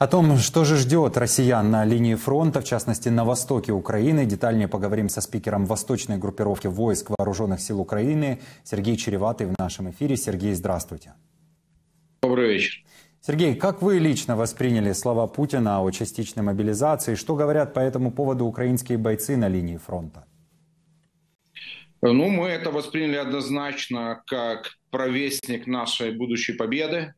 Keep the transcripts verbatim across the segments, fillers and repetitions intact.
О том, что же ждет россиян на линии фронта, в частности на востоке Украины, детальнее поговорим со спикером восточной группировки войск Вооруженных сил Украины Сергей Череватый в нашем эфире. Сергей, здравствуйте. Добрый вечер. Сергей, как вы лично восприняли слова Путина о частичной мобилизации? Что говорят по этому поводу украинские бойцы на линии фронта? Ну, мы это восприняли однозначно как провестник нашей будущей победы.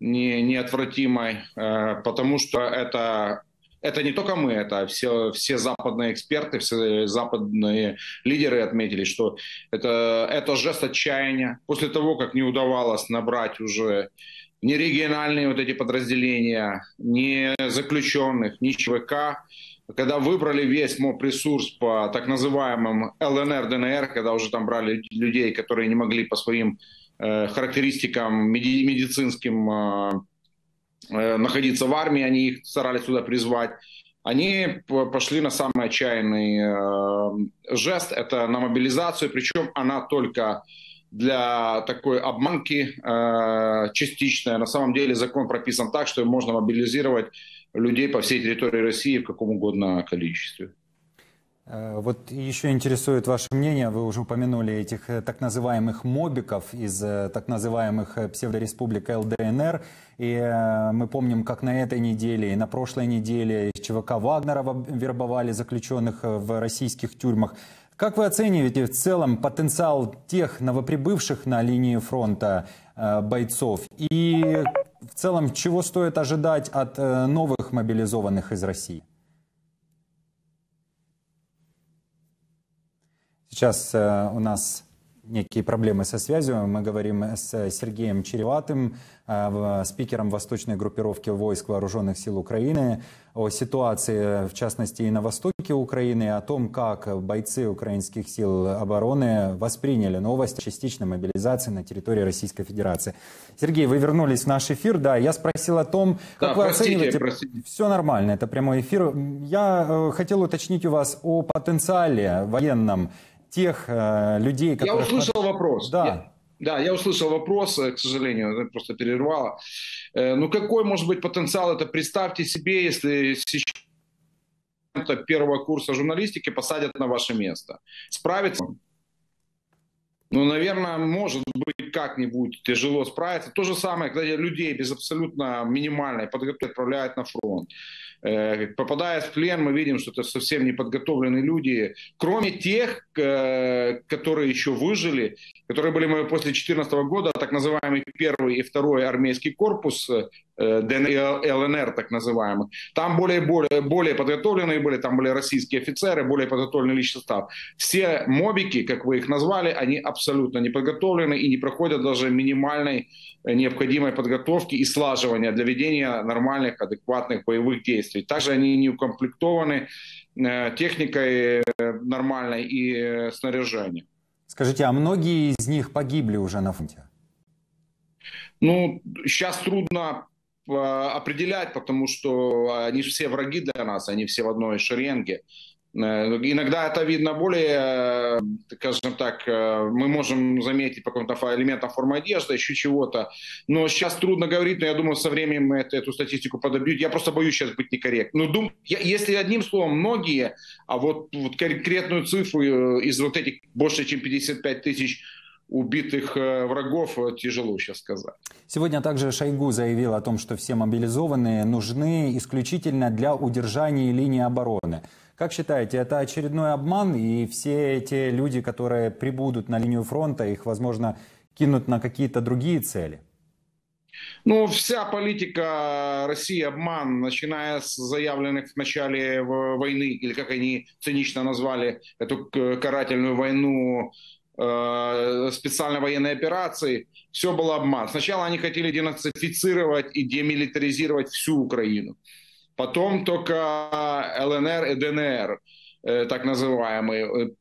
Не, неотвратимой, потому что это, это не только мы, это все, все западные эксперты, все западные лидеры отметили, что это, это жест отчаяния. После того, как не удавалось набрать уже ни региональные вот эти подразделения, ни заключенных, ни ЧВК, когда выбрали весь МОП-ресурс по так называемым Л Д Н Р, Д Н Р, когда уже там брали людей, которые не могли по своим характеристикам медицинским находиться в армии, они их старались сюда призвать, они пошли на самый отчаянный жест, это на мобилизацию, причем она только для такой обманки частичная. На самом деле закон прописан так, что можно мобилизировать людей по всей территории России в каком угодно количестве. Вот еще интересует ваше мнение, вы уже упомянули этих так называемых мобиков из так называемых псевдореспублик Л Д Н Р, и мы помним, как на этой неделе и на прошлой неделе из ЧВК Вагнера вербовали заключенных в российских тюрьмах. Как вы оцениваете в целом потенциал тех новоприбывших на линии фронта бойцов и в целом чего стоит ожидать от новых мобилизованных из России? Сейчас у нас некие проблемы со связью. Мы говорим с Сергеем Череватым, спикером восточной группировки войск Вооруженных сил Украины, о ситуации, в частности, и на востоке Украины, о том, как бойцы украинских сил обороны восприняли новость о частичной мобилизации на территории Российской Федерации. Сергей, вы вернулись в наш эфир. Да, я спросил о том, как да, вы простите, оцениваете... Простите. Все нормально, это прямой эфир. Я хотел уточнить у вас о потенциале военном тех э, людей, которые... Я услышал вопрос. Да. Я, да, я услышал вопрос, к сожалению, просто перервало. Э, ну какой может быть потенциал? Это представьте себе, если сейчас первого курса журналистики посадят на ваше место. Справиться? Ну, наверное, может быть, как-нибудь тяжело справиться. То же самое, когда людей без абсолютно минимальной подготовки отправляют на фронт. Попадая в плен, мы видим, что это совсем неподготовленные люди, кроме тех, которые еще выжили, которые были после две тысячи четырнадцатого года, так называемый первый и второй армейский корпус, Л Н Р так называемый. Там более, более, более подготовленные были, там были российские офицеры, более подготовленный личный состав. Все мобики, как вы их назвали, они абсолютно не подготовлены и не проходят даже минимальной необходимой подготовки и слаживания для ведения нормальных, адекватных боевых действий. Также они не укомплектованы техникой нормальной и снаряжением. Скажите, а многие из них погибли уже на фронте? Ну, сейчас трудно определять, потому что они все враги для нас, они все в одной шеренге. Иногда это видно более, скажем так, мы можем заметить по каким-то элементам формы одежды, еще чего-то. Но сейчас трудно говорить, но я думаю, со временем это, эту статистику подобьют. Я просто боюсь сейчас быть некорректным. Но дум... я, если одним словом многие, а вот, вот конкретную цифру из вот этих больше чем пятидесяти пяти тысяч убитых врагов тяжело сейчас сказать. Сегодня также Шойгу заявил о том, что все мобилизованные нужны исключительно для удержания линии обороны. Как считаете, это очередной обман, и все те люди, которые прибудут на линию фронта, их, возможно, кинут на какие-то другие цели? Ну, вся политика России обман, начиная с заявленных в начале войны, или как они цинично назвали эту карательную войну, специальной военной операции, все было обман. Сначала они хотели денацифицировать и демилитаризировать всю Украину. Потом только Л Н Р и Д Н Р, так называемые.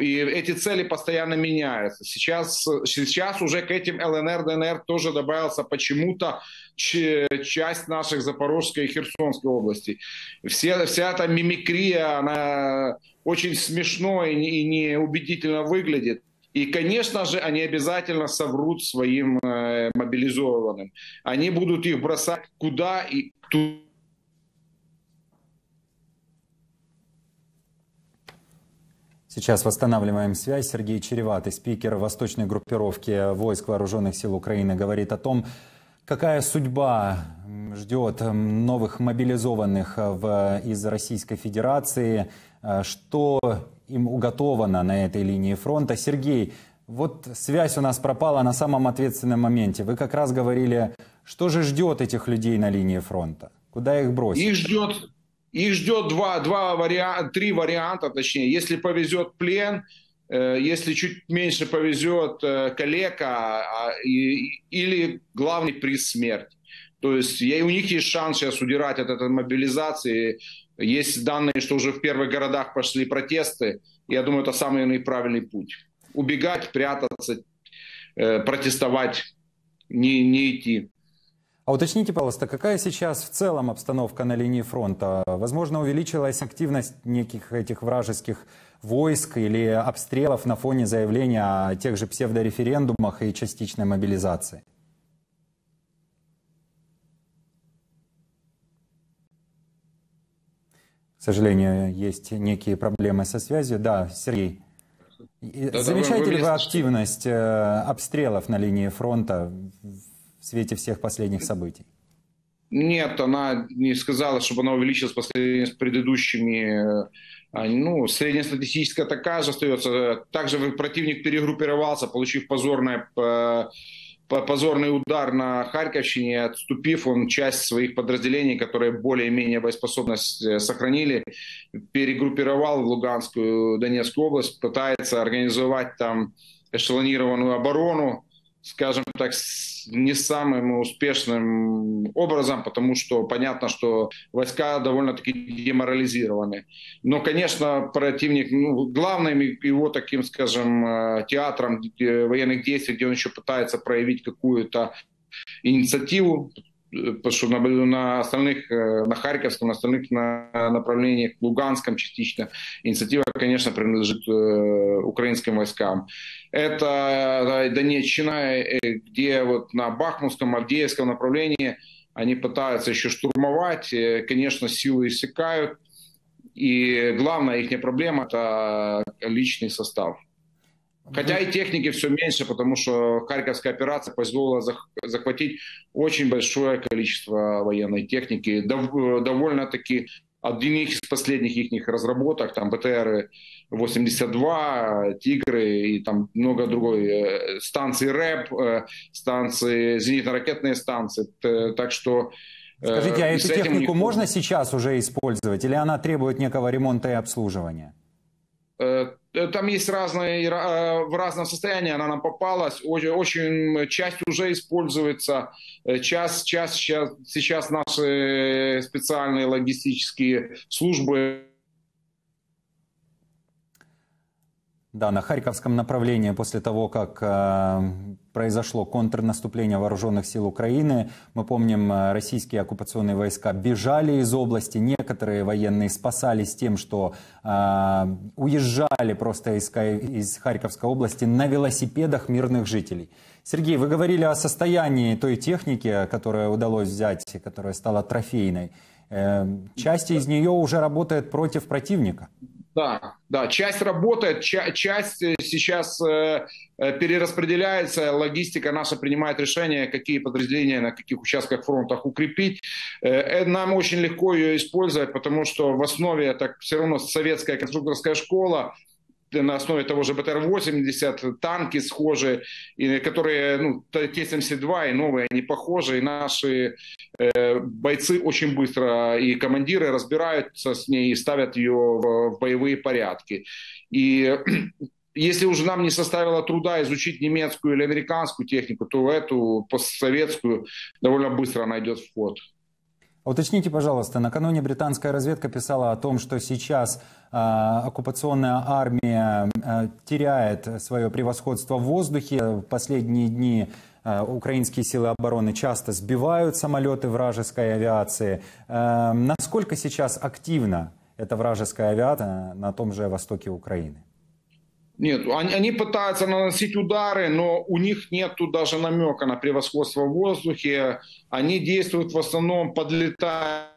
И эти цели постоянно меняются. Сейчас, сейчас уже к этим Л Н Р, Д Н Р тоже добавился почему-то часть наших Запорожской и Херсонской области. Все, вся эта мимикрия, она очень смешно и неубедительно выглядит. И, конечно же, они обязательно соврут своим э, мобилизованным. Они будут их бросать куда и туда. Сейчас восстанавливаем связь. Сергей Череватый, спикер восточной группировки войск Вооруженных сил Украины, говорит о том, какая судьба ждет новых мобилизованных в, из Российской Федерации, что им уготовано на этой линии фронта. Сергей, вот связь у нас пропала на самом ответственном моменте. Вы как раз говорили, что же ждет этих людей на линии фронта? Куда их бросить? Их ждет... Их ждет два, два варианта, три варианта, точнее, если повезет плен, если чуть меньше повезет калека или главный приз смерть. То есть у них есть шанс сейчас удирать от этой мобилизации. Есть данные, что уже в первых городах пошли протесты. Я думаю, это самый правильный путь. Убегать, прятаться, протестовать, не, не идти. А уточните, пожалуйста, какая сейчас в целом обстановка на линии фронта? Возможно, увеличилась активность неких этих вражеских войск или обстрелов на фоне заявления о тех же псевдореферендумах и частичной мобилизации? К сожалению, есть некие проблемы со связью. Да, Сергей, да, замечаете ли вы активность обстрелов на линии фронта в свете всех последних событий? Нет, она не сказала, чтобы она увеличилась по сравнению с предыдущими. Ну, среднестатистическая такая же остается. Также противник перегруппировался, получив позорное, позорный удар на Харьковщине. Отступив, он часть своих подразделений, которые более-менее боеспособность сохранили, перегруппировал в Луганскую, Донецкую область, пытается организовать там эшелонированную оборону, скажем так, не самым успешным образом, потому что понятно, что войска довольно-таки деморализированы. Но, конечно, противник, ну, главным его таким, скажем, театром военных действий, где он еще пытается проявить какую-то инициативу, потому что на, на остальных, на Харьковском, на остальных на направлениях, Луганском частично, инициатива, конечно, принадлежит э, украинским войскам. Это Донеччина, где вот на Бахмутском, Авдеевском направлении они пытаются еще штурмовать, конечно, силы иссякают, и главная их проблема – это личный состав. Хотя и техники все меньше, потому что Харьковская операция позволила захватить очень большое количество военной техники. Довольно-таки одних из последних их разработок, там бэ тэ эр восемьдесят два, Тигры и там много другой, станции РЭП, станции, зенитно-ракетные станции. Так что... Скажите, а эту технику не... можно сейчас уже использовать или она требует некого ремонта и обслуживания? Там есть разные, в разном состоянии она нам попалась. Очень, очень часть уже используется. Часть, часть, сейчас, сейчас наши специальные логистические службы. Да, на Харьковском направлении после того, как произошло контрнаступление Вооруженных сил Украины, мы помним, российские оккупационные войска бежали из области, некоторые военные спасались тем, что э, уезжали просто из, из Харьковской области на велосипедах мирных жителей. Сергей, вы говорили о состоянии той техники, которую удалось взять, которая стала трофейной. Э, часть из нее уже работает против противника. Да, да, часть работает, ча- часть сейчас э, перераспределяется, логистика наша принимает решение, какие подразделения на каких участках фронта укрепить. Э, нам очень легко ее использовать, потому что в основе это все равно советская конструкторская школа, на основе того же бэ тэ эр восемьдесят, танки схожие, и, которые, ну, тэ семьдесят два и новые, они похожи, и наши э, бойцы очень быстро, и командиры разбираются с ней и ставят ее в, в боевые порядки. И если уже нам не составило труда изучить немецкую или американскую технику, то эту постсоветскую довольно быстро найдет вход. Уточните, пожалуйста, накануне британская разведка писала о том, что сейчас э, оккупационная армия э, теряет свое превосходство в воздухе. В последние дни э, украинские силы обороны часто сбивают самолеты вражеской авиации. Э, насколько сейчас активна эта вражеская авиация на том же востоке Украины? Нет, они, они пытаются наносить удары, но у них нету даже намека на превосходство в воздухе. Они действуют в основном, подлетая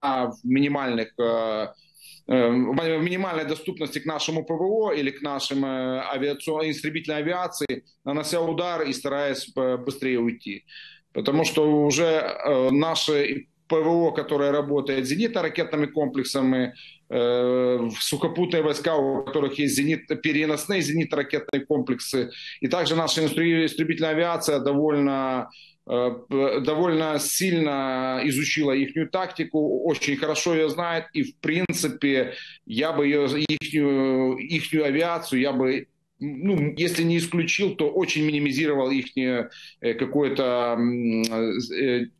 в минимальных, в минимальной доступности к нашему ПВО или к нашим авиацион... истребительной авиации, нанося удары и стараясь быстрее уйти. Потому что уже наши ПВО, которые работают зенитно-ракетными комплексами, сухопутные войска, у которых есть зенит, переносные зенитно-ракетные комплексы. И также наша истребительная авиация довольно, довольно сильно изучила их тактику, очень хорошо ее знает. И в принципе, я бы ее, ихнюю, ихнюю авиацию, я бы, ну, если не исключил, то очень минимизировал их какое-то,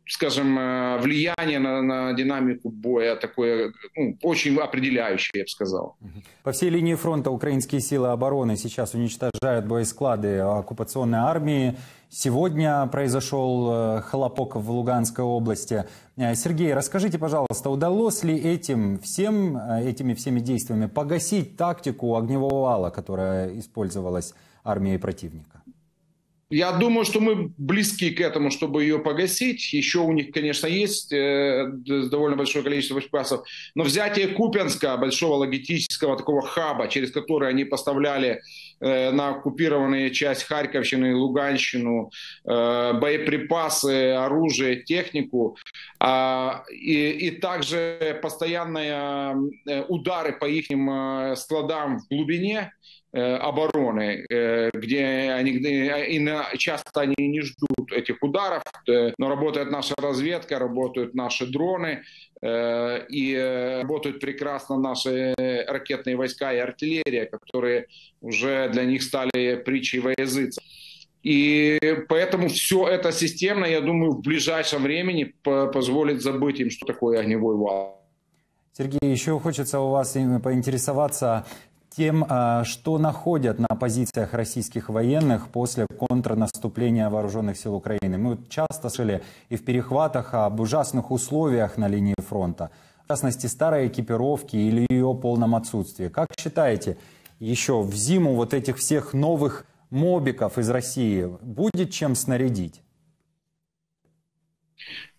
скажем, влияние на, на динамику боя, такое, ну, очень определяющее, я бы сказал. По всей линии фронта украинские силы обороны сейчас уничтожают боесклады оккупационной армии. Сегодня произошел хлопок в Луганской области. Сергей, расскажите, пожалуйста, удалось ли этим всем, этими всеми действиями погасить тактику огневого вала, которая использовалась армией противника? Я думаю, что мы близки к этому, чтобы ее погасить. Еще у них, конечно, есть довольно большое количество боеприпасов. Но взятие Купянска, большого логистического такого хаба, через который они поставляли на оккупированные часть Харьковщины, Луганщину боеприпасы, оружие, технику. И, и также постоянные удары по их складам в глубине обороны, где они, и часто они не ждут этих ударов, но работает наша разведка, работают наши дроны, и работают прекрасно наши ракетные войска и артиллерия, которые уже для них стали притчей во языце. И поэтому все это системно, я думаю, в ближайшем времени позволит забыть им, что такое огневой вал. Сергей, еще хочется у вас поинтересоваться тем, что находят на позициях российских военных после контрнаступления вооруженных сил Украины. Мы часто слышали и в перехватах об ужасных условиях на линии фронта, в частности, старой экипировки или ее полном отсутствии. Как считаете, еще в зиму вот этих всех новых мобиков из России будет чем снарядить?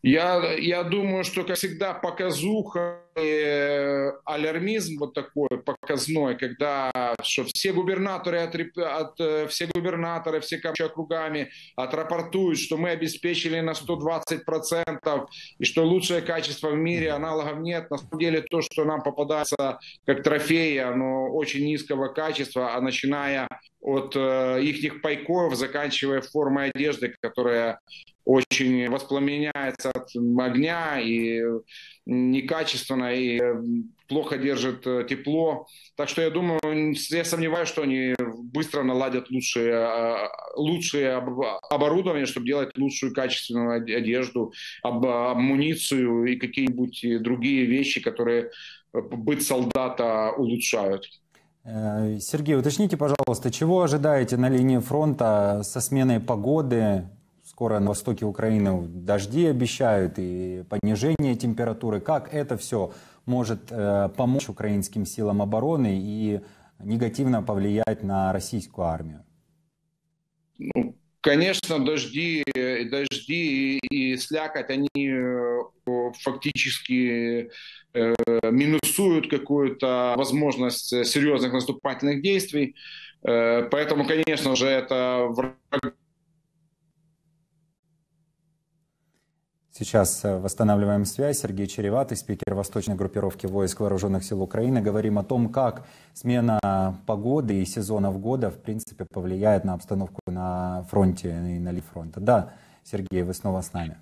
Я, я думаю, что, как всегда, показуха и алярмизм вот такой показной, когда что все губернаторы, от, от, все губернаторы, все командующие округами отрапортуют, что мы обеспечили на сто двадцать процентов и что лучшее качество в мире, аналогов нет. На самом деле то, что нам попадается как трофеи, оно очень низкого качества, а начиная от э, их пайков, заканчивая формой одежды, которая очень воспламеняется от огня и некачественно, и плохо держит тепло. Так что я думаю, я сомневаюсь, что они быстро наладят лучшие, лучшие оборудование, чтобы делать лучшую качественную одежду, амуницию и какие-нибудь другие вещи, которые быт солдата улучшают. Сергей, уточните, пожалуйста, чего ожидаете на линии фронта со сменой погоды? Скоро на востоке Украины дожди обещают и понижение температуры. Как это все может э, помочь украинским силам обороны и негативно повлиять на российскую армию? Ну, конечно, дожди, дожди и слякоть, они фактически э, минусуют какую-то возможность серьезных наступательных действий. Э, поэтому, конечно же, это враг. Сейчас восстанавливаем связь. Сергей Череватый, спикер восточной группировки войск вооруженных сил Украины. Говорим о том, как смена погоды и сезонов года, в принципе, повлияет на обстановку на фронте и на линии фронта. Да, Сергей, вы снова с нами.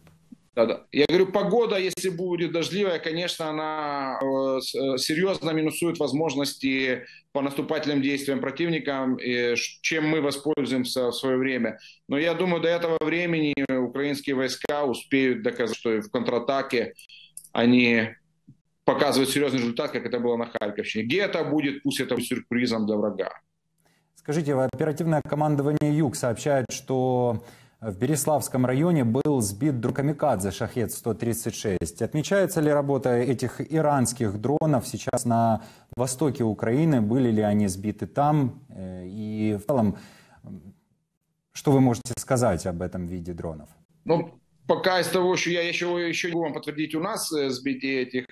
Да, да. Я говорю, погода, если будет дождливая, конечно, она серьезно минусует возможности по наступательным действиям противника, чем мы воспользуемся в свое время. Но я думаю, до этого времени украинские войска успеют доказать, что в контратаке они показывают серьезный результат, как это было на Харьковщине. Где это будет, пусть это будет сюрпризом для врага. Скажите, оперативное командование «Юг» сообщает, что В Бериславском районе был сбит дрон камикадзе Шахед сто тридцать шесть. Отмечается ли работа этих иранских дронов сейчас на востоке Украины? Были ли они сбиты там? И в целом, что вы можете сказать об этом виде дронов? Ну, пока из того, что я еще, еще не могу вам подтвердить, у нас сбитие этих...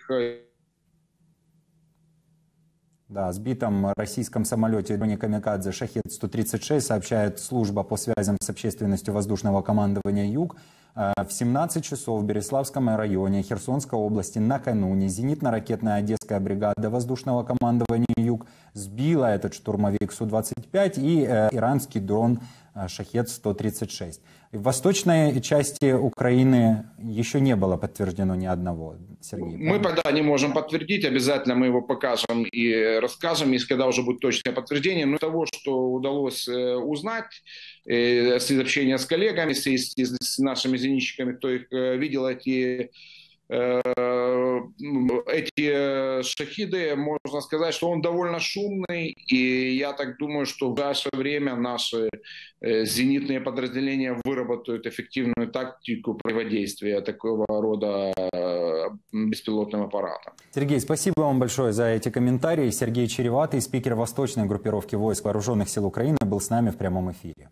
Да, о сбитом российском самолете дроне камикадзе Шахед сто тридцать шесть сообщает служба по связям с общественностью воздушного командования «Юг». В семнадцать часов в Бериславском районе Херсонской области накануне зенитно-ракетная Одесская бригада воздушного командования «Юг» сбила этот штурмовик Су двадцать пять и иранский дрон Шахед сто тридцать шесть. В восточной части Украины еще не было подтверждено ни одного. Сергей, мы пока не можем подтвердить, обязательно мы его покажем и расскажем, если когда уже будет точное подтверждение. Но того, что удалось узнать, с общения с коллегами, с, с нашими зенитчиками, кто их видел, эти... Эти шахиды, можно сказать, что он довольно шумный, и я так думаю, что в ближайшее время наши зенитные подразделения выработают эффективную тактику противодействия такого рода беспилотным аппаратам. Сергей, спасибо вам большое за эти комментарии. Сергей Череватый, спикер восточной группировки войск Вооруженных сил Украины, был с нами в прямом эфире.